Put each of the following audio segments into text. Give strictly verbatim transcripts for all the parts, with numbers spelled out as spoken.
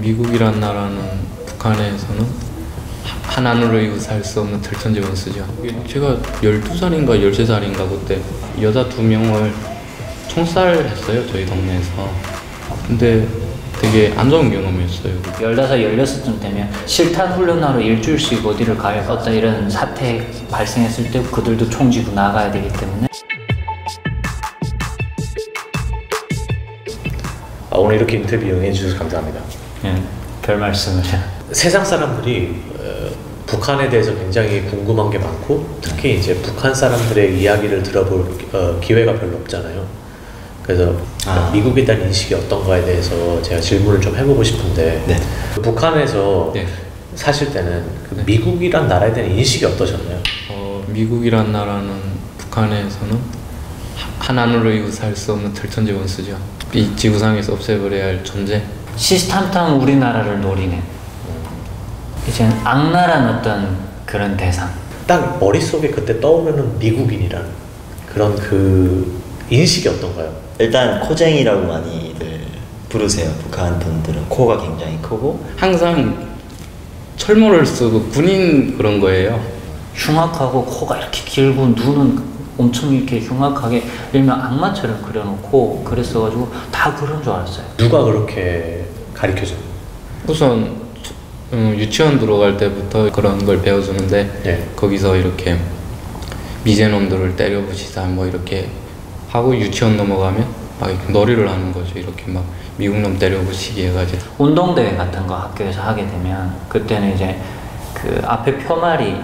미국이란 나라는 북한에서는 한 하늘을 이고 살 수 없는 털천지 원수죠. 제가 열두 살인가 열세 살인가 그때 여자 두 명을 총살했어요, 저희 동네에서. 근데 되게 안 좋은 경험이었어요. 열다섯, 열여섯쯤 되면 실탄 훈련하러 일주일씩 어디를 가야겠다 이런 사태 발생했을 때 그들도 총지고 나가야 되기 때문에 아, 오늘 이렇게 인터뷰 응해주셔서 감사합니다. 네, 별 말씀을. 세상 사람들이 어, 북한에 대해서 굉장히 궁금한 게 많고 특히 이제 북한 사람들의 이야기를 들어볼 어, 기회가 별로 없잖아요. 그래서 아. 미국에 대한 인식이 어떤가에 대해서 제가 질문을 좀 해보고 싶은데 네. 북한에서 네. 사실 때는 그 미국이란 나라에 대한 인식이 어떠셨나요? 어, 미국이란 나라는 북한에서는 한 하늘을 이고 살 수 없는 털천지 원수죠. 이 지구상에서 없애버려야 할 존재. 시시탐탐 우리나라를 노리는 이제는 악랄한 어떤 그런 대상. 딱 머릿속에 그때 떠오르는 미국인이라는 그런 그 인식이 어떤가요? 일단 코쟁이라고 많이들 부르세요. 북한 분들은 코가 굉장히 크고 항상 철모를 쓰고 군인 그런 거예요. 흉악하고 코가 이렇게 길고 눈은 엄청 이렇게 흉악하게 일명 악마처럼 그려놓고 그랬어가지고 다 그런 줄 알았어요. 누가 그렇게 가르쳐줘요? 우선 음, 유치원 들어갈 때부터 그런 걸 배워주는데 네. 거기서 이렇게 미제놈들을 때려부시다 뭐 이렇게 하고 유치원 넘어가면 막 놀이를 하는 거죠. 이렇게 막 미국놈 때려부시기 해가지고 운동대회 같은 거 학교에서 하게 되면 그때는 이제 그 앞에 표말이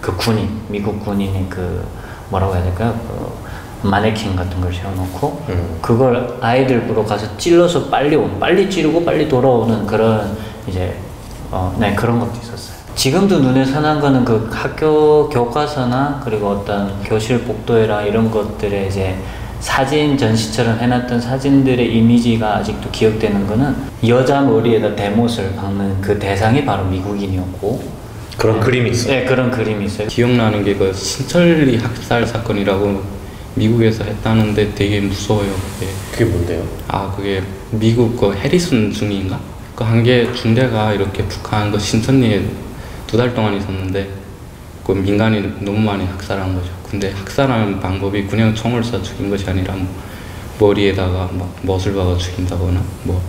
그 군인, 미국 군인이 그 뭐라고 해야 될까요? 그 마네킹 같은 걸 세워놓고 음. 그걸 아이들 보러 가서 찔러서 빨리 온, 빨리 찌르고 빨리 돌아오는 그런 이제 어, 네 그런 것도 있었어요. 지금도 눈에 선한 거는 그 학교 교과서나 그리고 어떤 교실 복도에라 이런 것들에 이제 사진 전시처럼 해놨던 사진들의 이미지가 아직도 기억되는 거는 여자 머리에다 대못을 박는 그 대상이 바로 미국인이었고 그런 네. 그림이 있어요? 네, 그런 그림이 있어요. 기억나는 게 그 신천리 학살 사건이라고 미국에서 했다는데 되게 무서워요. 그게, 그게 뭔데요? 아 그게 미국 그 해리슨 중위인가? 그 한 개 중대가 이렇게 북한 그 신천리에 두 달 동안 있었는데 그 민간인 너무 많이 학살한 거죠. 근데 학살하는 방법이 그냥 총을 쏴 죽인 것이 아니라 뭐 머리에다가 막 멋을 박아 죽인다거나 뭐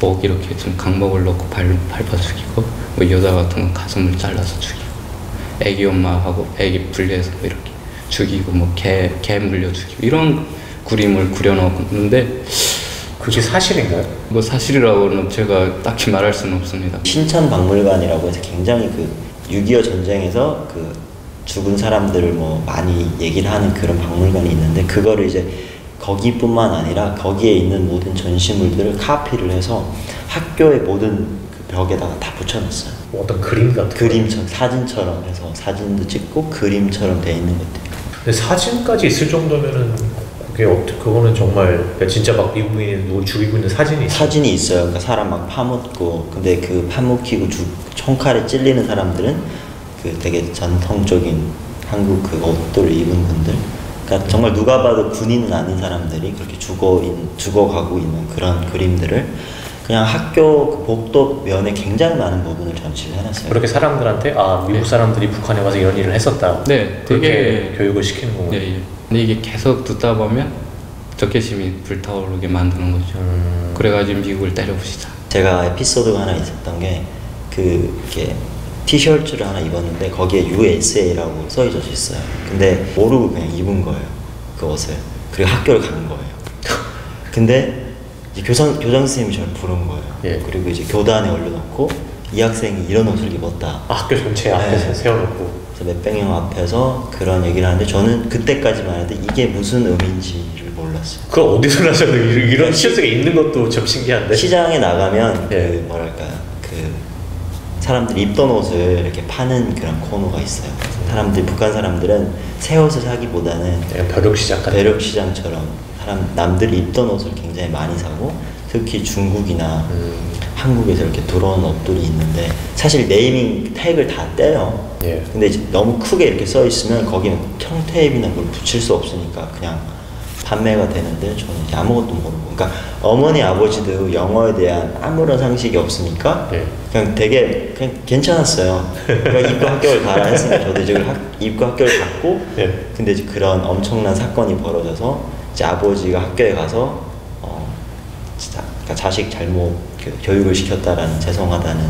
목 이렇게 좀 강목을 넣고 발, 밟아 죽이고 뭐 여자 같은 건 가슴을 잘라서 죽이고 애기 엄마하고 애기 분리해서 이렇게 죽이고 뭐 개, 개 물려 죽이고 이런 그림을 그려놓았는데 그게 사실인가요? 뭐 사실이라고는 제가 딱히 말할 수는 없습니다. 신천박물관이라고 해서 굉장히 그 육이오 전쟁에서 그 죽은 사람들을 뭐 많이 얘기를 하는 그런 박물관이 있는데 그거를 이제 거기뿐만 아니라 거기에 있는 모든 전시물들을 카피를 해서 학교의 모든 그 벽에다가 다 붙여놨어요. 뭐 어떤 그림 같은 그림처럼 거예요? 사진처럼 해서 사진도 찍고 그림처럼 돼 있는 것들. 근데 사진까지 있을 정도면은. 그거는 정말 진짜 막 미국인이 누굴 죽이고 있는 사진이 있어요. 사진이 있어요. 그러니까 사람 막 파묻고 근데 그 파묻히고 죽, 총칼에 찔리는 사람들은 그 되게 전통적인 한국 그 옷들을 입은 분들. 그러니까 정말 누가 봐도 군인은 아닌 사람들이 그렇게 죽어 죽어가고 있는 그런 그림들을 그냥 학교 그 복도 면에 굉장히 많은 부분을 전시를 해놨어요. 그렇게 사람들한테 아 미국 사람들이 네. 북한에 와서 이런 일을 했었다. 네, 되게 교육을 시키는 거고. 네, 예. 근데 이게 계속 듣다 보면 적개심이 불타오르게 만드는 거죠. 음. 그래가지고 미국을 때려부시자. 제가 에피소드가 하나 있었던 게 그 이렇게 티셔츠를 하나 입었는데 거기에 유에스에이라고 써져 있어요. 근데 모르고 그냥 입은 거예요. 그 옷을. 그리고 학교를 간 거예요. 근데 이제 교장 교장 선생님이 저를 부른 거예요. 예. 그리고 이제 교단에 올려놓고 이 학생이 이런 옷을 입었다. 아, 학교 전체 앞에서 네. 세워놓고. 몇백 명 앞에서 그런 얘기를 하는데 저는 그때까지만 해도 이게 무슨 의미인지를 몰랐어요. 그럼 어디서 나셔도 이런 실수가 있는 것도 참 신기한데 시장에 나가면 예. 그 뭐랄까요 그 사람들이 입던 옷을 이렇게 파는 그런 코너가 있어요. 사람들 북한 사람들은 새 옷을 사기보다는 예, 벼룩시장 벼룩시장처럼 사람 남들이 입던 옷을 굉장히 많이 사고 특히 중국이나 음. 한국에서 이렇게 들어온 옷들이 있는데 사실 네이밍 태그를 다 떼요. 예. 근데 이제 너무 크게 이렇게 써 있으면 거기는 평 테이프나 그걸 붙일 수 없으니까 그냥 판매가 되는데 저는 이제 아무것도 모르고, 그러니까 어머니 아버지도 영어에 대한 아무런 상식이 없으니까 네. 그냥 되게 그냥 괜찮았어요. 그러니까 입과 학교를 가라 했으니까 저도 이제 학, 입과 학교를 갔고 네. 근데 이제 그런 엄청난 사건이 벌어져서 이제 아버지가 학교에 가서 어, 진짜 그러니까 자식 잘못 교육을 시켰다라는 죄송하다는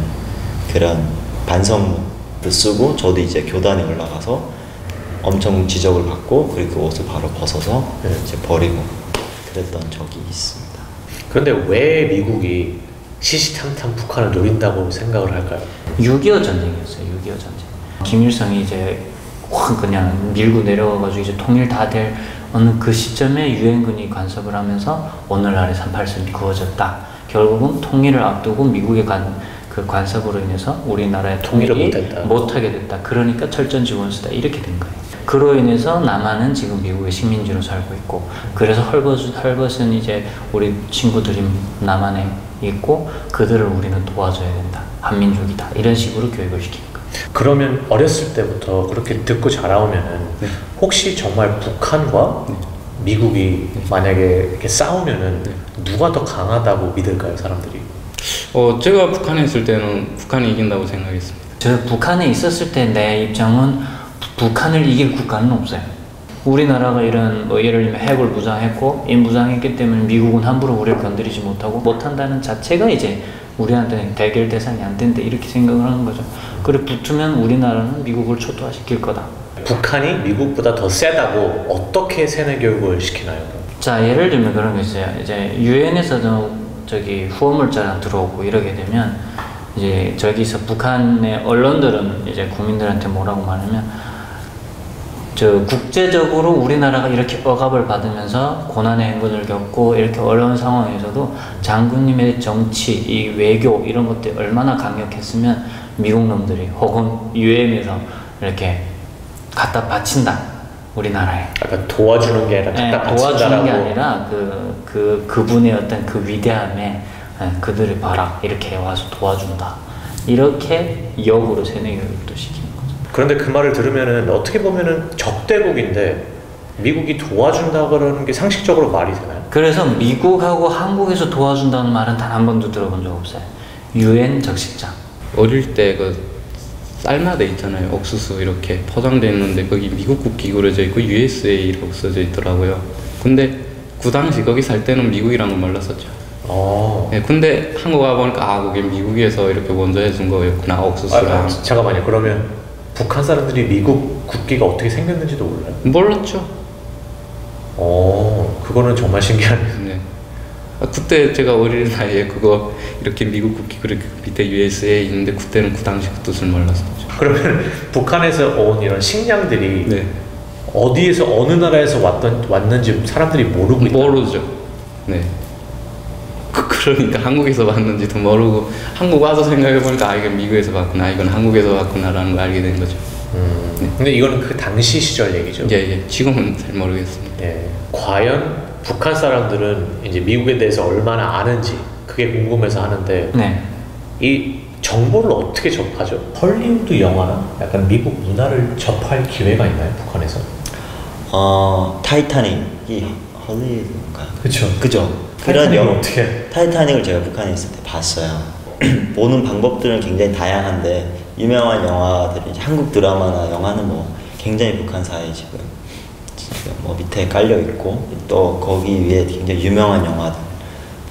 그런 반성문도 쓰고, 저도 이제 교단에 올라가서 엄청 지적을 받고, 그리고 그 옷을 바로 벗어서 네. 이제 버리고 그랬던 적이 있습니다. 그런데 왜 미국이 시시탐탐 북한을 노린다고 생각을 할까요? 육이오 전쟁이었어요. 육이오 전쟁. 김일성이 이제 확 그냥 밀고 내려와가지고 이제 통일 다 될 어느 그 시점에 유엔군이 간섭을 하면서 오늘날의 삼팔선이 그어졌다. 결국은 통일을 앞두고 미국의 간 그 관섭으로 인해서 우리나라의 통일을 못했다. 못하게 됐다. 그러니까 철전지원수다. 이렇게 된 거예요. 그로 인해서 남한은 지금 미국의 식민지로 살고 있고, 그래서 헐벗은, 헐벗은 이제 우리 친구들이 남한에 있고, 그들을 우리는 도와줘야 된다. 한민족이다. 이런 식으로 교육을 시키는 거예요. 그러면 어렸을 때부터 그렇게 듣고 자라오면은 네. 혹시 정말 북한과 네. 미국이 네. 만약에 이렇게 싸우면은 네. 누가 더 강하다고 믿을까요, 사람들이? 어, 제가 북한에 있을 때는 북한이 이긴다고 생각했습니다. 제가 북한에 있었을 때 내 입장은 부, 북한을 이길 국가는 없어요. 우리나라가 이런 뭐 예를 들면 핵을 무장했고 인무장했기 때문에 미국은 함부로 우리를 건드리지 못하고 못한다는 자체가 이제 우리한테 대결 대상이 안 된다 이렇게 생각을 하는 거죠. 그리고 붙으면 우리나라는 미국을 초토화시킬 거다. 북한이 미국보다 더 세다고 어떻게 세뇌 교육을 시키나요? 자, 예를 들면 그런 게 있어요. 이제 유엔에서도 저기 후원물자랑 들어오고 이러게 되면 이제 저기서 북한의 언론들은 이제 국민들한테 뭐라고 말하면, 저 국제적으로 우리나라가 이렇게 억압을 받으면서 고난의 행군을 겪고 이렇게 어려운 상황에서도 장군님의 정치, 이 외교 이런 것들이 얼마나 강력했으면 미국 놈들이 혹은 유엔에서 이렇게 갖다 바친다. 우리나라에. 약간 도와주는 게 아니라 갖다 바친다라고. 도와주는 게 아니라 그, 그, 그분의 어떤 그 위대함에 그들을 봐라. 이렇게 와서 도와준다. 이렇게 역으로 세뇌교육도 시키는 거죠. 그런데 그 말을 들으면은 어떻게 보면은 적대국인데 미국이 도와준다고 그러는 게 상식적으로 말이 되나요? 그래서 미국하고 한국에서 도와준다는 말은 단 한 번도 들어본 적 없어요. 유엔 적십자. 어릴 때 그 쌀마대 있잖아요. 옥수수 이렇게 포장되어 있는데 거기 미국 국기 그려져 있고 유에스에이라고 써져 있더라고요. 근데 그 당시 거기 살 때는 미국이라는 걸 몰랐었죠. 아. 네, 근데 한국 와보니까 아 그게 미국에서 이렇게 먼저 해준 거였구나. 옥수수랑. 아, 아, 잠깐만요. 그러면 북한 사람들이 미국 국기가 어떻게 생겼는지도 몰라요? 몰랐죠. 어, 그거는 정말 신기하네요. 네. 그때 제가 어릴 나이에 그거 이렇게 미국 국기 그리고 밑에 유에스에이 있는데 그때는 그 당시 그 뜻을 몰랐었죠. 그러면 북한에서 온 이런 식량들이 네. 어디에서 어느 나라에서 왔던, 왔는지 사람들이 모르고 있다? 모르죠. 네. 그, 그러니까 한국에서 왔는지도 모르고 한국 와서 생각해보니까 아 이건 미국에서 왔구나, 이건 한국에서 왔구나 라는 걸 알게 된 거죠. 음. 네. 근데 이거는 그 당시 시절 얘기죠? 예예. 예. 지금은 잘 모르겠습니다. 예. 과연 북한 사람들은 이제 미국에 대해서 얼마나 아는지 그게 궁금해서 하는데 네. 이 정보를 어떻게 접하죠? 헐리우드 영화나 약간 미국 문화를 접할 기회가 있나요? 북한에서? 어... 타이타닉이 헐리우드인가요? 그쵸. 그죠. 그런 영화 어떻게 해? 타이타닉을 제가 북한에 있을 때 봤어요. 보는 방법들은 굉장히 다양한데 유명한 영화들은 한국 드라마나 영화는 뭐 굉장히 북한 사회에 지금 뭐 밑에 깔려 있고 또 거기 위에 굉장히 유명한 영화들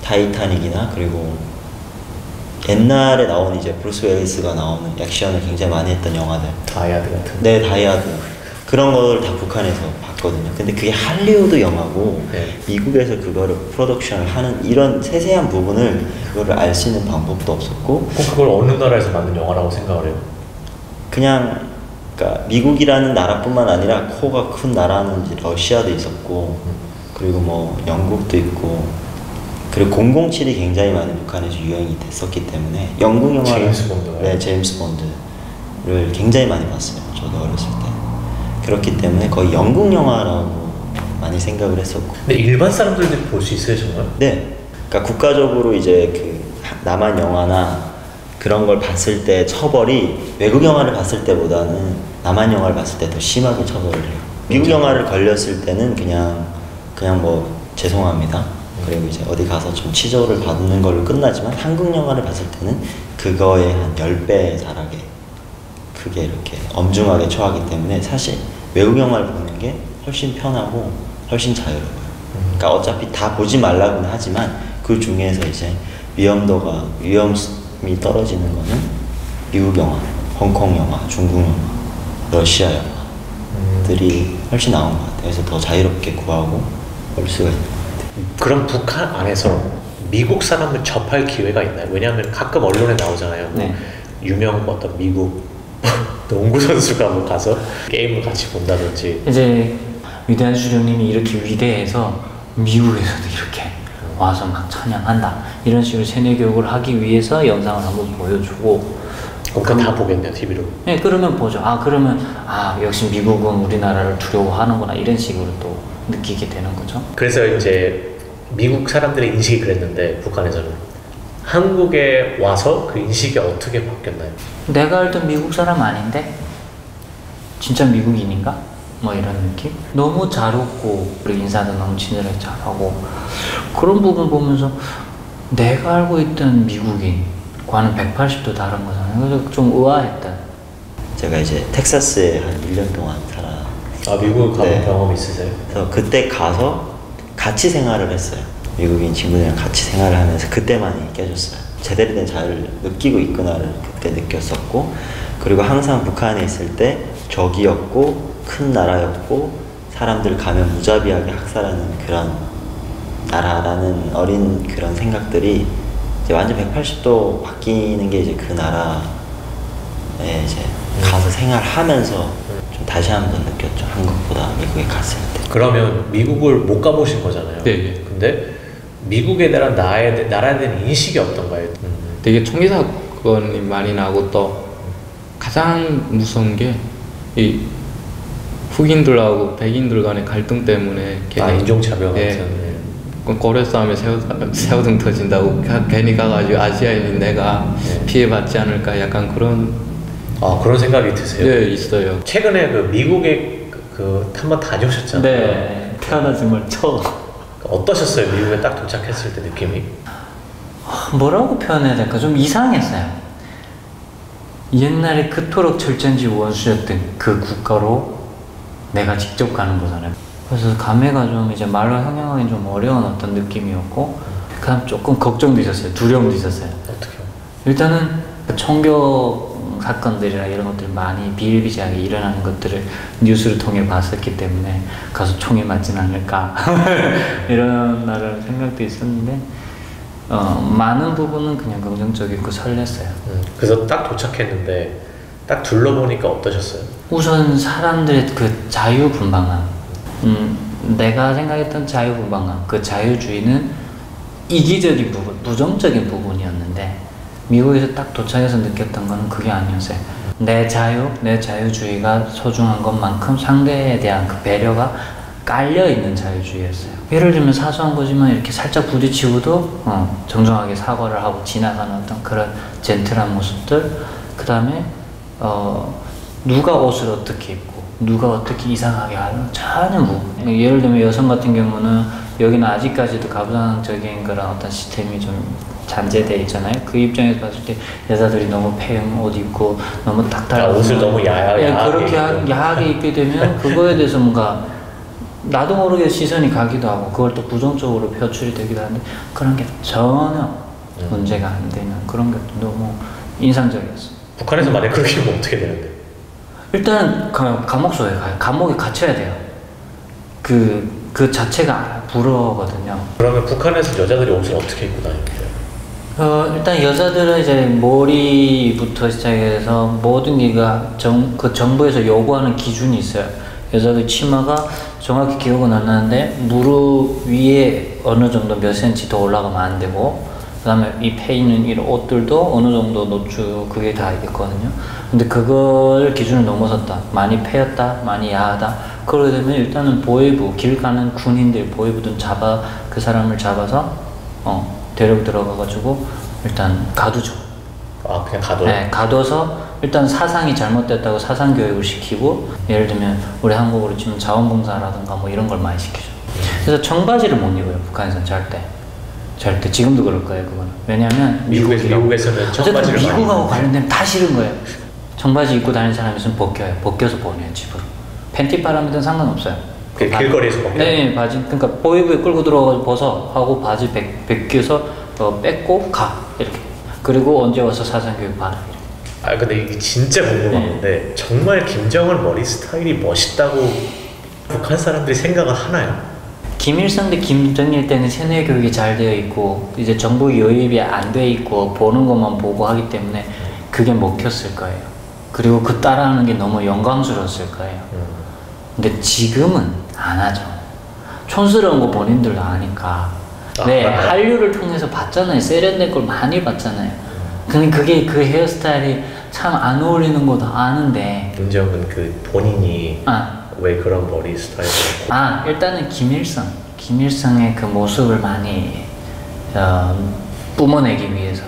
타이타닉이나 그리고 옛날에 나온 이제 브루스 웨일스가 나오는 액션을 굉장히 많이 했던 영화들 다이아드 같은 네 다이아드 그런 걸 다 북한에서 봤거든요. 근데 그게 할리우드 영화고 네. 미국에서 그거를 프로덕션을 하는 이런 세세한 부분을 그거를 알 수 있는 방법도 없었고 꼭 그걸 어느 나라에서 만든 영화라고 생각을 해요? 그냥 그러니까 미국이라는 나라뿐만 아니라 코가 큰 나라는 이제 러시아도 있었고 그리고 뭐 영국도 있고 그리고 공공칠이 굉장히 많이 북한에서 유행이 됐었기 때문에 영국 영화를 제임스 본드 네 제임스 본드를 굉장히 많이 봤어요. 저도 어렸을 때. 그렇기 때문에 거의 영국 영화라고 많이 생각을 했었고. 근데 일반 사람들도 볼 수 있어요 정말? 네. 그러니까 국가적으로 이제 그 남한 영화나 그런 걸 봤을 때 처벌이 외국 영화를 봤을 때보다는 남한 영화를 봤을 때 더 심하게 처벌을 해요. 미국 영화를 걸렸을 때는 그냥 그냥 뭐 죄송합니다. 그리고 이제 어디 가서 좀 취조를 받는 걸로 끝나지만 한국 영화를 봤을 때는 그거의 한 열 배 다르게 크게 이렇게 엄중하게 처하기 때문에 사실 외국 영화를 보는 게 훨씬 편하고 훨씬 자유로워요. 그러니까 어차피 다 보지 말라고는 하지만 그 중에서 이제 위험도가 위험이 떨어지는 거는 미국 영화, 홍콩 영화, 중국 영화, 러시아 영화들이 훨씬 나은 것 같아요. 그래서 더 자유롭게 구하고 볼 수가 있는 것 같아요. 그럼 북한 안에서 미국 사람을 접할 기회가 있나요? 왜냐하면 가끔 언론에 나오잖아요. 네. 유명 어떤 미국 농구 선수가 뭐 가서 게임을 같이 본다든지. 이제 위대한 수령님이 이렇게 위대해서 미국에서도 이렇게 와서 막 찬양한다 이런 식으로 세뇌 교육을 하기 위해서 영상을 한번 보여주고. 그럼 다 보겠네요, 티비로. 네, 그러면 보죠. 아, 그러면 아 역시 미국은 우리나라를 두려워하는구나 이런 식으로 또 느끼게 되는 거죠. 그래서 이제 미국 사람들의 인식이 그랬는데 북한에서는 한국에 와서 그 인식이 어떻게 바뀌었나요? 내가 알던 미국 사람 아닌데 진짜 미국인인가? 뭐 이런 느낌? 너무 잘 웃고 그리고 인사도 너무 친절하게 잘하고 그런 부분 보면서 내가 알고 있던 미국인과는 백팔십 도 다른 거잖아요. 그래서 좀 의아했다. 제가 이제 텍사스에 한 일 년 동안 살아. 아, 미국 가본 네. 경험 있으세요? 그래서 그때 가서 같이 생활을 했어요. 미국인 친구들이랑 같이 생활을 하면서 그때만 깨졌어요. 제대로 된 자유를 느끼고 있구나를 그때 느꼈었고, 그리고 항상 북한에 있을 때 적이었고 큰 나라였고 사람들 가면 무자비하게 학살하는 그런 나라라는 어린 그런 생각들이 이제 완전 백팔십 도 바뀌는 게 이제 그 나라에 이제 가서 생활하면서 좀 다시 한번 느꼈죠. 한국보다 미국에 갔을 때. 그러면 미국을 못 가보신 거잖아요. 네. 근데 미국에 대한 나에, 나라에 대한 인식이 어떤가요? 음. 되게 총기 사건이 많이 나고 또 가장 무서운 게 이 흑인들하고 백인들 간의 갈등 때문에 아, 인종차별 같은 예, 고래 싸움에 새우, 새우 등 터진다고 가, 괜히 가가지고 아시아인인 내가 네. 피해받지 않을까 약간 그런 아 그런 생각이 드세요? 네 있어요. 최근에 그 미국에 그 한번 다녀오셨잖아요. 네 태어나지 말 처음. 어떠셨어요? 미국에 딱 도착했을 때 느낌이? 뭐라고 표현해야 될까? 좀 이상했어요. 옛날에 그토록 철전지 원수였던 그 국가로 내가 직접 가는 거잖아요. 그래서 감회가 좀 이제 말로 형용하기 좀 어려운 어떤 느낌이었고 그다음 조금 걱정도 있었어요. 두려움도 있었어요. 어떻게요? 일단은 총격 사건들이나 이런 것들이 많이 비일비재하게 일어나는 것들을 뉴스를 통해 봤었기 때문에 가서 총에 맞진 않을까 이런 나라는 생각도 있었는데 어, 많은 부분은 그냥 긍정적이고 설렜어요. 음, 그래서 딱 도착했는데 딱 둘러보니까 어떠셨어요? 우선 사람들의 그 자유분방함 음, 내가 생각했던 자유분방함 그 자유주의는 이기적인 부분, 부정적인 부분이었는데 미국에서 딱 도착해서 느꼈던 거는 그게 아니었어요. 내 자유, 내 자유주의가 소중한 것만큼 상대에 대한 그 배려가 깔려있는 자유주의였어요. 예를 들면 사소한 거지만 이렇게 살짝 부딪히고도 어, 정정하게 사과를 하고 지나가는 어떤 그런 젠틀한 모습들 그 다음에 어, 누가 옷을 어떻게 입고 누가 어떻게 이상하게 하는 전혀 모르겠어요. 예를 들면 여성 같은 경우는 여기는 아직까지도 가부장적인 그런 어떤 시스템이 좀 잔재되어 있잖아요. 그 입장에서 봤을 때 여자들이 너무 폐형 옷 입고 너무 딱딱한 옷을 너무 야하게 그렇게 야하게, 야하게 입게 되면 그거에 대해서 뭔가 나도 모르게 시선이 가기도 하고 그걸 또 부정적으로 표출이 되기도 하는데 그런 게 전혀 문제가 안 되는 그런 게 너무 인상적이었어요. 북한에서 만약 그렇게 하면 어떻게 되는데? 일단 감옥소에 가요. 감옥에 갇혀야 돼요. 그, 그 자체가 불어거든요. 그러면 북한에서 여자들이 옷을 어떻게 입고 다니는데요? 어, 일단 여자들은 이제 머리부터 시작해서 모든 게가 정, 그 정부에서 요구하는 기준이 있어요. 여자들 치마가 정확히 기억은 안 나는데 무릎 위에 어느 정도 몇 센치 더 올라가면 안 되고 그 다음에 이 패이는 이런 옷들도 어느 정도 노출 그게 다 있거든요. 근데 그걸 기준을 넘어섰다. 많이 패였다. 많이 야하다. 그러게 되면 일단은 보위부, 길 가는 군인들 보위부든 잡아 그 사람을 잡아서 어, 데리고 들어가가지고 일단 가두죠. 아 그냥 가둬요? 네, 가둬서 일단 사상이 잘못됐다고 사상 교육을 시키고 예를 들면 우리 한국으로 지금 자원봉사라든가 뭐 이런 걸 많이 시키죠. 그래서 청바지를 못 입어요, 북한에서는 절대. 절대. 지금도 그럴 거예요, 그거는. 왜냐면 미국에서, 미국에서는 청바지를 많이 미국하고 관련되면 다 싫은 거예요. 청바지 입고 다니는 사람이 있으면 벗겨요. 벗겨서 보내요, 집으로. 팬티 바람이든 상관없어요. 그 길거리에서 벗겨요? 네, 바지. 그러니까 보이브에 끌고 들어가서 벗어 하고 바지 벗겨서 어, 뺏고 가. 이렇게. 그리고 언제 와서 사전교육 받아. 아 근데 이게 진짜 궁금한 네. 건데 정말 김정은 머리 스타일이 멋있다고 북한 사람들이 생각을 하나요? 김일성 대 김정일 때는 세뇌 교육이 잘 되어 있고 이제 정부 여입이 안 돼 있고 보는 것만 보고 하기 때문에 그게 먹혔을 거예요. 그리고 그 따라하는 게 너무 영광스러웠을 거예요. 근데 지금은 안 하죠. 촌스러운 거 본인들도 아니까. 네, 한류를 통해서 봤잖아요. 세련된 걸 많이 봤잖아요. 근데 그게 그 헤어스타일이 참 안 어울리는 것도 아는데 문제는 그 본인이 아. 왜 그런 머리 스타일을 아 일단은 김일성 김일성의 그 모습을 많이 어, 뿜어내기 위해서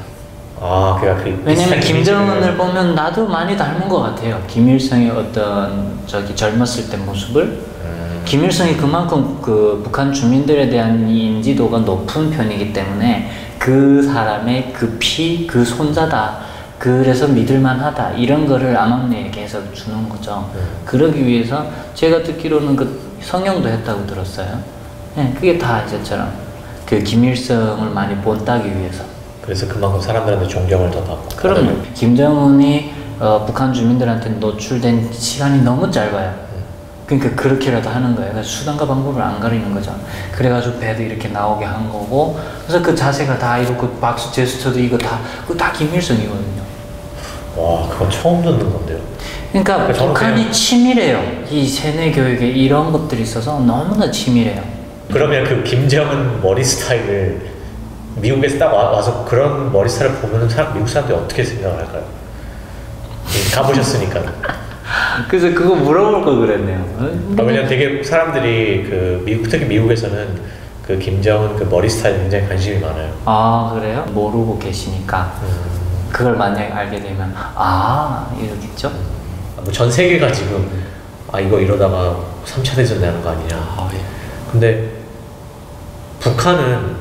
아 그러니까 그 왜냐면 김정은을 보면 나도 많이 닮은 것 같아요. 김일성의 어떤 저기 젊었을 때 모습을 음. 김일성이 그만큼 그 북한 주민들에 대한 인지도가 높은 편이기 때문에 그 사람의 그 피, 그 손자다, 그래서 믿을만하다 이런 거를 암암리에게 해서 주는 거죠. 네. 그러기 위해서 제가 듣기로는 그 성형도 했다고 들었어요. 네, 그게 다 이제처럼 그 김일성을 많이 본따기 위해서. 그래서 그만큼 사람들한테 존경을 더 받고. 그럼요. 김정은이 어, 북한 주민들한테 노출된 시간이 너무 짧아요. 네. 그러니까 그렇게라도 하는 거예요. 그래서 수단과 방법을 안 가리는 거죠. 그래가지고 배도 이렇게 나오게 한 거고 그래서 그 자세가 다 이렇고 박수 제스처도 이거 다 그거 다 김일성이거든요. 와, 그건 처음 듣는 건데요. 그러니까, 그러니까 북한이 그냥... 치밀해요. 이 세뇌 교육에 이런 것들이 있어서 너무나 치밀해요. 그러면 그 김정은 머리 스타일을 미국에서 딱 와서 그런 머리 스타일을 보면 사람, 미국 사람들이 어떻게 생각할까요? 가보셨으니까. 그래서 그거 물어볼 걸 그랬네요. 아, 왜냐면 되게 사람들이 그 미국 특히 미국에서는 그 김정은 그 머리 스타일 굉장히 관심이 많아요. 아 그래요? 모르고 계시니까. 음. 그걸 만약에 알게 되면 아 이러겠죠? 뭐 전 세계가 지금 아 이거 이러다가 삼 차 대전 나는 거 아니냐. 아, 예. 근데 북한은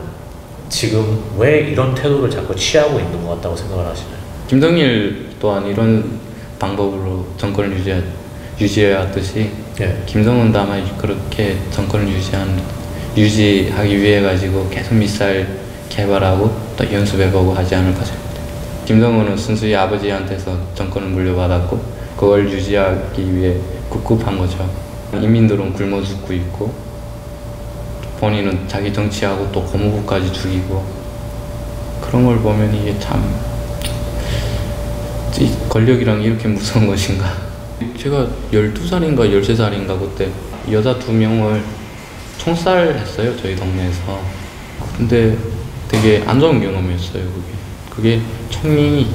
지금 왜 이런 태도를 자꾸 취하고 있는 것 같다고 생각을 하시나요? 김정일 또한 이런 방법으로 정권을 유지하, 유지해왔듯이 예. 김정은 다만 그렇게 정권을 유지한, 유지하기 위해 가지고 계속 미사일 개발하고 또 연습해보고 하지 않을까 싶어요. 김정은은 순수히 아버지한테서 정권을 물려받았고 그걸 유지하기 위해 급급한 거죠. 인민들은 굶어 죽고 있고 본인은 자기 정치하고 또 고모부까지 죽이고 그런 걸 보면 이게 참 권력이랑 이렇게 무서운 것인가. 제가 열두 살인가 열세 살인가 그때 여자 두 명을 총살했어요, 저희 동네에서. 근데 되게 안 좋은 경험이었어요, 그게. 그게 총이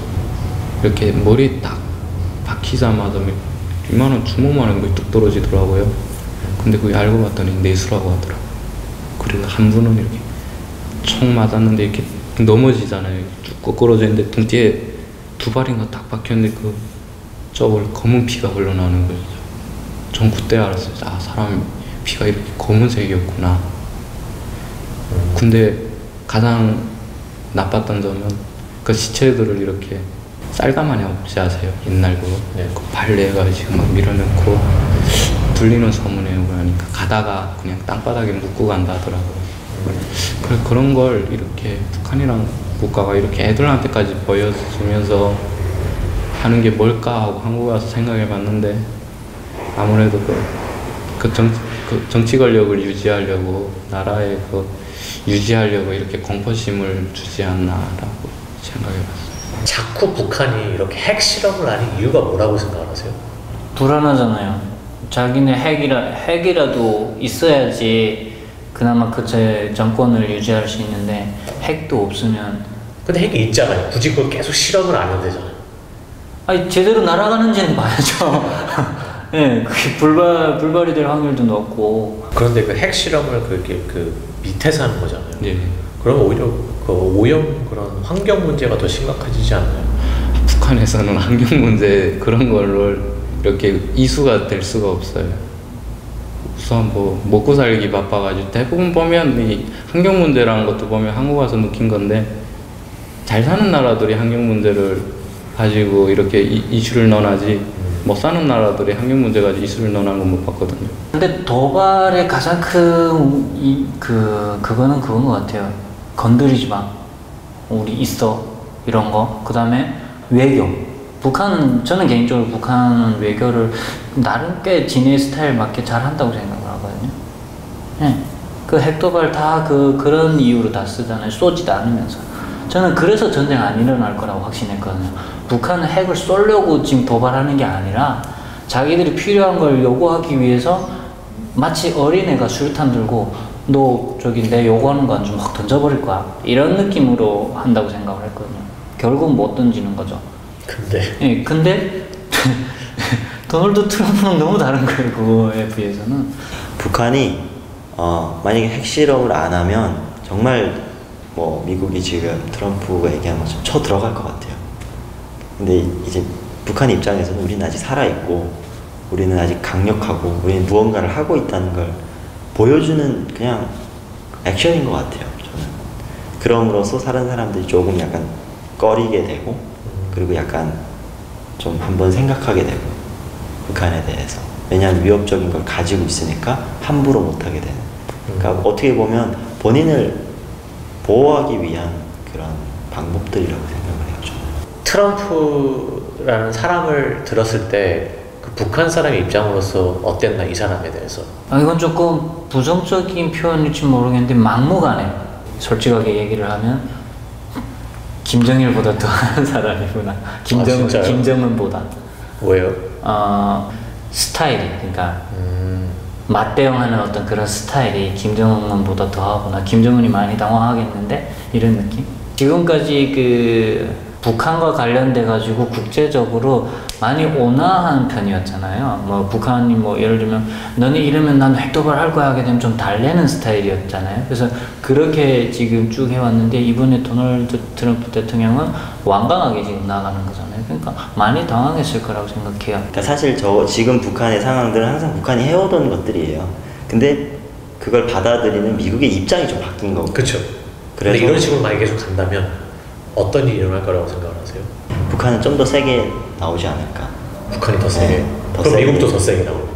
이렇게 머리 딱 박히자마자 이만한 주먹만한 게 뚝 떨어지더라고요. 근데 그게 알고 봤더니 내수라고 하더라고요. 그리고 한 분은 이렇게 총 맞았는데 이렇게 넘어지잖아요. 쭉 거꾸러져 있는데 등뒤에 두 발인가 딱 박혔는데 그 저걸 검은 피가 흘러나오는 거죠. 전 그때 알았어요. 아, 사람 피가 이렇게 검은색이었구나. 근데 가장 나빴던 점은 그 시체들을 이렇게 쌀가마냐 없지 아세요? 옛날 그거 네. 그 발레가 지금 막 밀어넣고 들리는 소문에 오라니까 가다가 그냥 땅바닥에 묻고 간다 하더라고요. 네. 그래, 그런 걸 이렇게 북한이랑 국가가 이렇게 애들한테까지 보여주면서 하는 게 뭘까 하고 한국에 와서 생각해 봤는데 아무래도 그, 그, 정, 그 정치 권력을 유지하려고 나라의 그 유지하려고 이렇게 공포심을 주지 않나라고 생각해봤어요. 자꾸 북한이 이렇게 핵 실험을 하는 이유가 뭐라고 생각하세요? 불안하잖아요. 자기네 핵이라, 핵이라도 있어야지 그나마 그 제 정권을 유지할 수 있는데 핵도 없으면. 근데 핵이 있잖아요. 굳이 그걸 계속 실험을 안 해도 되잖아요. 아니 제대로 날아가는지는 봐야죠. 네, 그게 불발, 불발이 될 확률도 높고. 그런데 그 핵 실험을 그렇게 그 밑에서 하는 거잖아요. 네. 그러면 오히려 그 오염 그런 환경 문제가 더 심각해지지 않나요? 북한에서는 환경 문제 그런 걸로 이렇게 이수가 될 수가 없어요. 우선 뭐 먹고 살기 바빠가지고 대부분 보면 이 환경 문제라는 것도 보면 한국 와서 느낀 건데, 잘 사는 나라들이 환경 문제를 가지고 이렇게 이, 이슈를 논하지, 못 사는 나라들이 환경 문제 가지고 이슈를 논하는 건 못 봤거든요. 근데 도발의 가장 큰 이, 그 그거는 그건 것 같아요. 건드리지 마, 우리 있어, 이런 거. 그 다음에 외교. 북한은, 저는 개인적으로 북한 외교를 나름 꽤 지네 스타일 맞게 잘 한다고 생각을 하거든요. 네. 그 핵도발 다 그, 그런 이유로 다 쓰잖아요. 쏘지도 않으면서. 저는 그래서 전쟁 안 일어날 거라고 확신했거든요. 북한은 핵을 쏘려고 지금 도발하는 게 아니라 자기들이 필요한 걸 요구하기 위해서, 마치 어린애가 수류탄 들고 너 저기 내 요구하는 건 좀 확 던져버릴 거야, 이런 느낌으로 한다고 생각을 했거든요. 결국은 못 던지는 거죠. 근데 예, 근데 도널드 트럼프는 너무 다른 거예요, 그거에 비해서는. 북한이 어, 만약에 핵실험을 안 하면 정말 뭐 미국이 지금 트럼프가 얘기한 것처럼 쳐 들어갈 것 같아요. 근데 이제 북한 입장에서는 우리는 아직 살아있고, 우리는 아직 강력하고, 우리는 무언가를 하고 있다는 걸 보여주는 그냥 액션인 것 같아요, 저는. 그럼으로써 다른 사람들이 조금 약간 꺼리게 되고, 그리고 약간 좀 한번 생각하게 되고, 북한에 대해서. 왜냐하면 위협적인 걸 가지고 있으니까 함부로 못하게 되는. 그러니까 어떻게 보면 본인을 보호하기 위한 그런 방법들이라고 생각을 해요, 저는. 트럼프라는 사람을 들었을 때 그 북한 사람의 입장으로서 어땠나, 이 사람에 대해서? 아, 이건 조금 부정적인 표현일지 모르겠는데, 막무가내, 솔직하게 얘기를 하면 김정일보다 더한 사람이구나. 김정은, 아, 김정은보다. 왜요? 어, 스타일이, 그러니까 음. 맞대응하는 어떤 그런 스타일이 김정은보다 더하구나. 김정은이 많이 당황하겠는데, 이런 느낌. 지금까지 그 북한과 관련돼 가지고 국제적으로 많이 온화한 편이었잖아요. 뭐 북한이 뭐 예를 들면 너네 이러면 난 핵도발할 거야 하게 되면 좀 달래는 스타일이었잖아요. 그래서 그렇게 지금 쭉 해왔는데, 이번에 도널드 트럼프 대통령은 완강하게 지금 나가는 거잖아요. 그러니까 많이 당황했을 거라고 생각해요. 그러니까 사실 저 지금 북한의 상황들은 항상 북한이 해오던 것들이에요. 근데 그걸 받아들이는 미국의 입장이 좀 바뀐 거고. 그렇죠. 그런데 이런 식으로 만약에 계속 간다면 어떤 일이 일어날 거라고 생각을 하세요? 북한은 좀 더 세게 나오지 않을까? 북한이 더 세게? 네, 더 그럼 세게. 미국도 더 세게 나오겠네요.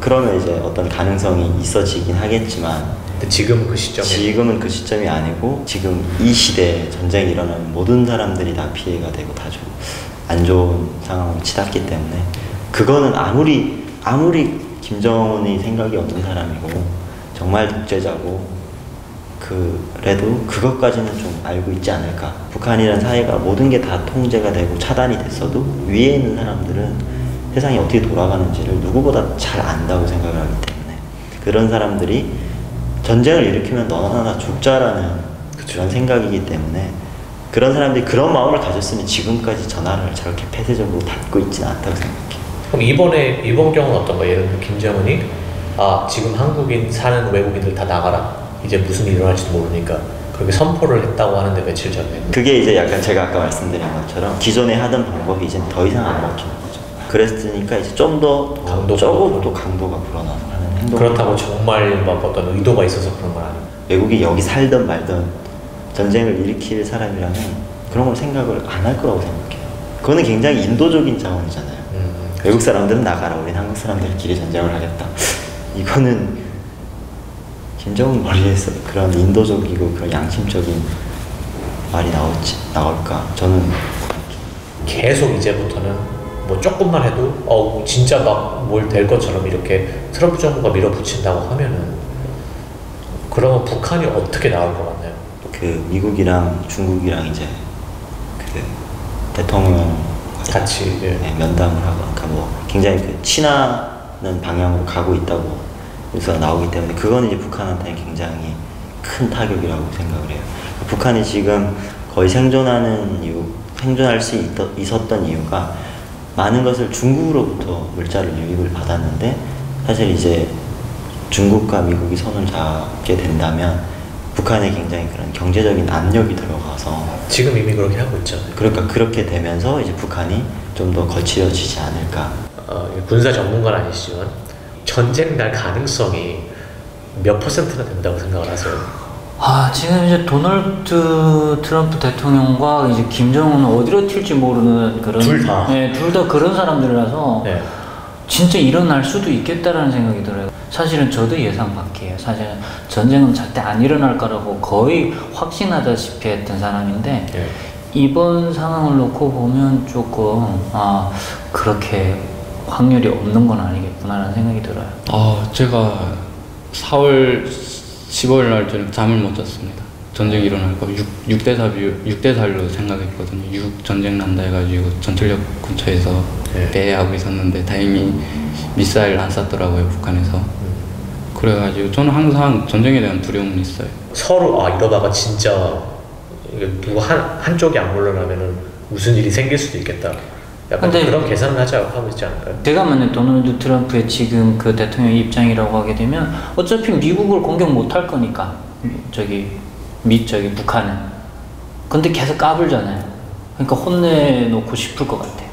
그러면 이제 어떤 가능성이 있어지긴 하겠지만, 근데 지금은 그 시점이 지금은 그 시점이 아니고, 지금 이 시대에 전쟁이 일어나면 모든 사람들이 다 피해가 되고 다 좀 안 좋은 상황을 치닫기 때문에, 그거는 아무리 아무리 김정은이 생각이 없는 사람이고 정말 독재자고 그래도 그것까지는 좀 알고 있지 않을까. 북한이란 사회가 모든 게 다 통제가 되고 차단이 됐어도 위에 있는 사람들은 세상이 어떻게 돌아가는지를 누구보다 잘 안다고 생각을 하기 때문에, 그런 사람들이 전쟁을 일으키면 너나 나나 죽자라는 그런 생각이기 때문에, 그런 사람들이 그런 마음을 가졌으면 지금까지 전화를 저렇게 폐쇄적으로 닫고 있지는 않다고 생각해요. 그럼 이번에 이번 경우는 어떤가요? 예를 들면 김정은이 아 지금 한국인 사는 외국인들 다 나가라, 이제 무슨 일이 일어날지도 모르니까 그렇게 선포를 했다고 하는데, 며칠 전에. 그게 이제 약간 제가 아까 말씀드린 것처럼 기존에 하던 방법이 이제 더 이상 안 먹히는 거죠. 그랬으니까 이제 좀 더 조금 더 강도가 불어나는 행동. 그렇다고 정말 막 어떤 의도가 있어서 그런 건 아니에요. 외국이 여기 살든 말든 전쟁을 일으킬 사람이라면 그런 걸 생각을 안 할 거라고 생각해요. 그거는 굉장히 인도적인 자원이잖아요. 음, 외국 사람들은 나가라, 우린 한국 사람들끼리 전쟁을 하겠다. 이거는 김정은 머리에서 그런 인도적이고 그런 양심적인 말이 나올지, 나올까? 저는 계속 이제부터는 뭐 조금만 해도 어 진짜 막 뭘 될 것처럼 이렇게 트럼프 정부가 밀어붙인다고 하면은, 그러면 북한이 어떻게 나올 것 같나요? 그 미국이랑 중국이랑 이제 그 대통령 같이 네, 면담을 하고, 그러니까 뭐 굉장히 그 친화는 방향으로 가고 있다고 뉴스가 나오기 때문에, 그거는 이제 북한한테는 굉장히 큰 타격이라고 생각을 해요. 북한이 지금 거의 생존하는 이유, 생존할 수 있, 있었던 이유가 많은 것을 중국으로부터 물자를 유입을 받았는데, 사실 이제 중국과 미국이 손을 잡게 된다면 북한에 굉장히 그런 경제적인 압력이 들어가서, 지금 이미 그렇게 하고 있잖아요. 그러니까 그렇게 되면서 이제 북한이 좀 더 거칠어지지 않을까. 어, 군사 전문가는 아니시지만 전쟁 날 가능성이 몇 퍼센트나 된다고 생각을 하세요? 아, 지금 이제 도널드 트럼프 대통령과 이제 김정은은 어디로 튈지 모르는 그런 둘 다. 네, 둘 다 그런 사람들이라서 네. 진짜 일어날 수도 있겠다라는 생각이 들어요. 사실은 저도 예상 밖이에요. 사실은 전쟁은 절대 안 일어날 거라고 거의 확신하다시피 했던 사람인데 네. 이번 상황을 놓고 보면 조금 아 그렇게 확률이 없는 건 아니겠구나라는 생각이 들어요. 아 제가 사월 십오일 날 저는 잠을 못 잤습니다. 전쟁이 일어날 거 육 대 사 비율, 육 대 사로 생각했거든요. 육 전쟁 난다 해가지고 전철역 근처에서 네. 배회하고 있었는데 다행히 미사일 안 쐈더라고요, 북한에서. 그래가지고 저는 항상 전쟁에 대한 두려움은 있어요. 서로 아 이러다가 진짜 누구 한, 한쪽이 안 물러나면은 무슨 일이 생길 수도 있겠다. 약간 근데 그런 계산을 하자고 하고 있지 않을까요? 제가 만약 도널드 트럼프의 지금 그 대통령 입장이라고 하게 되면 어차피 미국을 공격 못 할 거니까 저기 미 저기 북한은 근데 계속 까불잖아요. 그러니까 혼내놓고 싶을 것 같아.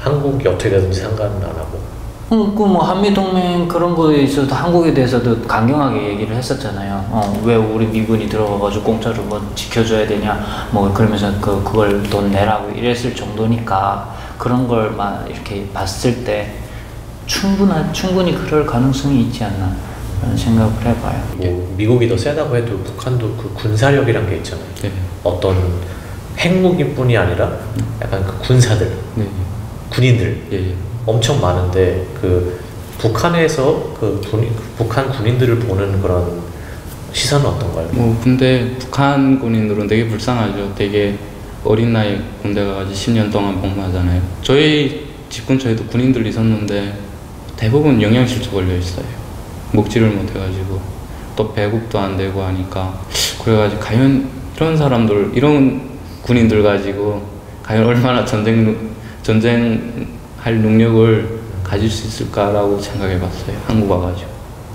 한국이 어떻게 되든지 상관은 안 하고. 응, 그 뭐 한미 동맹 그런 거에 있어서 한국에 대해서도 강경하게 얘기를 했었잖아요. 어, 왜 우리 미군이 들어가가지고 공짜로 뭐 지켜줘야 되냐, 뭐 그러면서 그 그걸 돈 내라고 이랬을 정도니까. 그런 걸 막 이렇게 봤을 때 충분한, 충분히 그럴 가능성이 있지 않나 라는 생각을 해봐요. 뭐 미국이 더 세다고 해도 북한도 그 군사력이란 게 있잖아요. 네. 어떤 핵무기 뿐이 아니라 약간 그 군사들, 네. 군인들 네. 엄청 많은데 그 북한에서 그 군, 북한 군인들을 보는 그런 시선은 어떤가요? 뭐 근데 북한 군인들은 되게 불쌍하죠. 되게 어린 나이 군대 가가지고 십 년 동안 복무하잖아요. 저희 집 근처에도 군인들이 있었는데 대부분 영양실조 걸려 있어요. 먹지를 못해가지고 또 배급도 안 되고 하니까 그래가지고 과연 이런 사람들, 이런 군인들 가지고 과연 얼마나 전쟁 전쟁할 능력을 가질 수 있을까라고 생각해봤어요. 한국 와가지고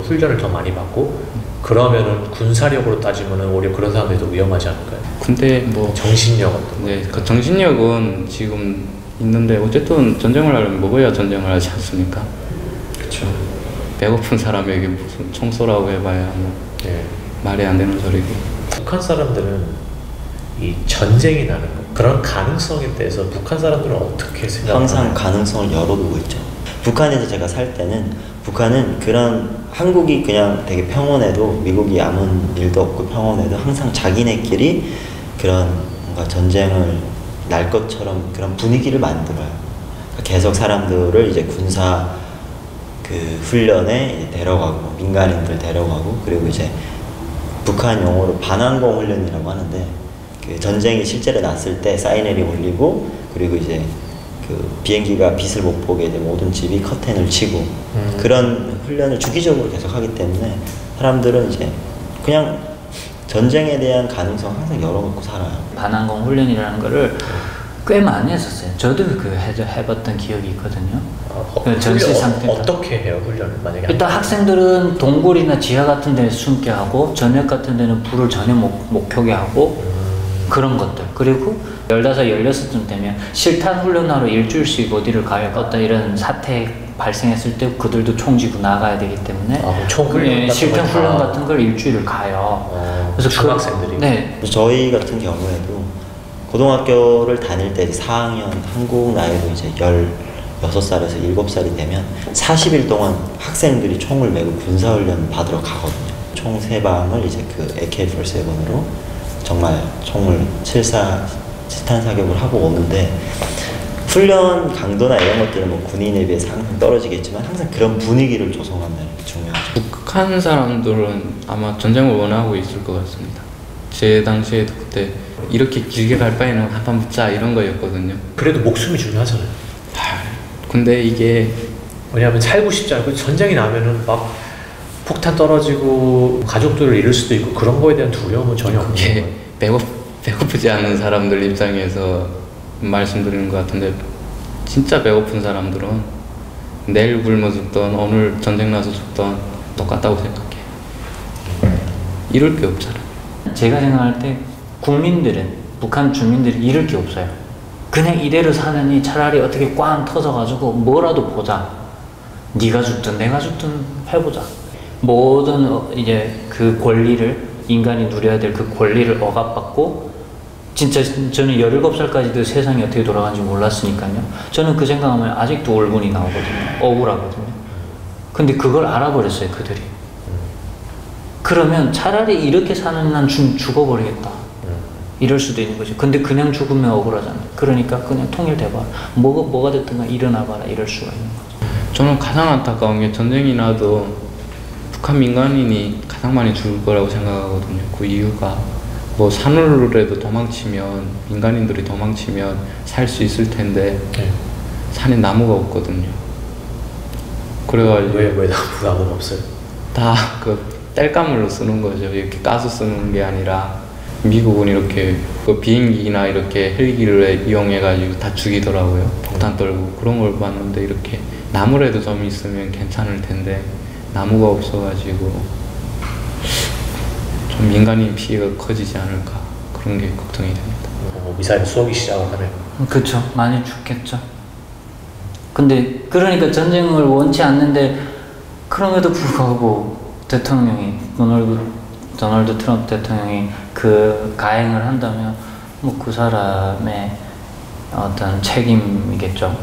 훈련을 더 많이 받고 그러면은 군사력으로 따지면은 오히려 그런 사람들이 더 위험하지 않을까요? 근데 뭐 정신력은 네, 그 정신력은 지금 있는데 어쨌든 전쟁을 하려면 먹어야 전쟁을 하지 않습니까? 그렇죠. 배고픈 사람에게 무슨 총 쏘라고 해봐야 뭐 네. 말이 안 되는 소리고. 북한 사람들은 이 전쟁이 나는 거, 그런 가능성에 대해서 북한 사람들은 어떻게 생각하나요? 항상 가능성을 열어보고 있죠. 북한에서 제가 살 때는 북한은 그런 한국이 그냥 되게 평온해도 미국이 아무 일도 없고 평온해도 항상 자기네끼리 그런 뭔가 전쟁을 날 것처럼 그런 분위기를 만들어요. 계속 사람들을 이제 군사 그 훈련에 데려가고 민간인들 데려가고 그리고 이제 북한 용어로 반항공 훈련이라고 하는데 그 전쟁이 실제로 났을 때 사이렌이 울리고 그리고 이제 그 비행기가 빛을 못 보게 되면 모든 집이 커튼을 치고 음. 그런 훈련을 주기적으로 계속 하기 때문에 사람들은 이제 그냥 전쟁에 대한 가능성 항상 열어놓고 살아요. 반항공 훈련이라는 거를 꽤 많이 했었어요. 저도 그 해봤던 기억이 있거든요. 어, 그 전시 상태 어, 어떻게 해요 훈련을? 만약에 일단 학생들은 동굴이나 지하 같은 데 숨게 하고 저녁 같은 데는 불을 전혀 못, 못 켜게 하고 음. 그런 것들 그리고 열다섯, 열여섯쯤 되면 실탄 훈련하러 일주일씩 어디를 가요. 어떤 이런 사태 발생했을 때 그들도 총 쥐고 나가야 되기 때문에 아, 총 훈련 실탄 훈련 같은 걸 일주일을 가요. 어, 그래서 중학생들이. 그, 네. 저희 같은 경우에도 고등학교를 다닐 때 사 학년 한국 나이로 이제 열여섯 살에서 일곱 살이 되면 사십 일 동안 학생들이 총을 메고 군사 훈련 받으러 가거든요. 총 세 방을 이제 그 에이 케이 사십칠으로 정말 총을 칠사 실탄 사격을 하고 오는데 훈련 강도나 이런 것들은 뭐 군인에 비해서 항상 떨어지겠지만 항상 그런 분위기를 조성한다는 게 중요하죠. 북한 사람들은 아마 전쟁을 원하고 있을 것 같습니다. 제 당시에도 그때 이렇게 길게 갈 바에는 한판 붙자 이런 거였거든요. 그래도 목숨이 중요하잖아요. 하, 근데 이게 왜냐하면 살고 싶지 않고 전쟁이 나면은 막 폭탄 떨어지고 가족들을 잃을 수도 있고 그런 거에 대한 두려움은 전혀 없는 거예요. 배고 배고프지 않은 사람들 입장에서 말씀드리는 것 같은데 진짜 배고픈 사람들은 내일 굶어 죽던 오늘 전쟁 나서 죽던 똑같다고 생각해요. 잃을 게 없잖아요. 제가 생각할 때 국민들은 북한 주민들이 잃을 게 없어요. 그냥 이대로 사느니 차라리 어떻게 꽝 터져가지고 뭐라도 보자. 네가 죽든 내가 죽든 해보자. 모든 어, 이제 그 권리를 인간이 누려야 될 그 권리를 억압받고, 진짜 저는 열일곱 살까지도 세상이 어떻게 돌아가는지 몰랐으니까요. 저는 그 생각하면 아직도 울분이 나오거든요. 억울하거든요. 근데 그걸 알아버렸어요, 그들이. 그러면 차라리 이렇게 사는 난 죽어버리겠다 이럴 수도 있는 거죠. 근데 그냥 죽으면 억울하잖아요. 그러니까 그냥 통일돼봐, 뭐가, 뭐가 됐든 간 일어나봐라 이럴 수가 있는 거죠. 저는 가장 안타까운 게 전쟁이 나도 북한 민간인이 가장 많이 죽을 거라고 생각하거든요. 그 이유가 뭐 산으로라도 도망치면, 민간인들이 도망치면 살 수 있을 텐데 네. 산에 나무가 없거든요. 그래가지고 왜, 왜 나무가 없어요? 다 그 땔감으로 쓰는 거죠. 이렇게 까서 쓰는 게 아니라 미국은 이렇게 그 비행기나 이렇게 헬기를 이용해가지고 다 죽이더라고요. 폭탄 떨고 그런 걸 봤는데, 이렇게 나무라도 좀 있으면 괜찮을 텐데 나무가 없어가지고 좀 민간인 피해가 커지지 않을까, 그런 게 걱정이 됩니다. 어, 미사일 쏘기 시작하면 그쵸, 많이 죽겠죠. 근데 그러니까 전쟁을 원치 않는데, 그럼에도 불구하고 대통령이 도널드, 도널드 트럼프 대통령이 그 가행을 한다면 뭐 그 사람의 어떤 책임이겠죠.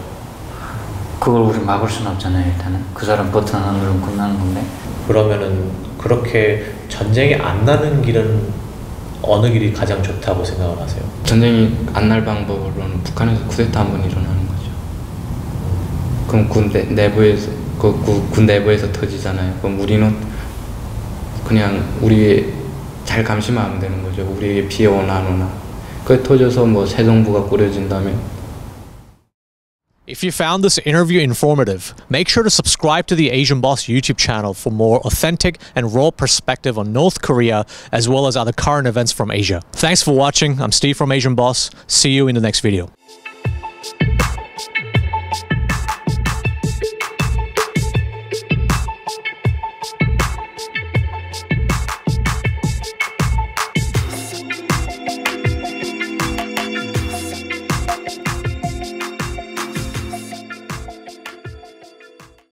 그걸 우리 막을 수는 없잖아요. 일단은 그 사람 버튼 하나 누르면 끝나는 건데. 그러면은 그렇게 전쟁이 안 나는 길은 어느 길이 가장 좋다고 생각을 하세요? 전쟁이 안 날 방법으로는 북한에서 쿠데타 한 번 일어나는 거죠. 그럼 군 내, 내부에서 그, 그, 군 내부에서 터지잖아요. 그럼 우리는 그냥 우리 잘 감시만 하면 되는 거죠. 우리에게 피해 원하노나. 그게 터져서 뭐 새 정부가 꾸려진다면. If you found this interview informative, make sure to subscribe to the Asian Boss YouTube channel for more authentic and raw perspective on North Korea, as well as other current events from Asia. Thanks for watching. I'm Steve from Asian Boss. See you in the next video.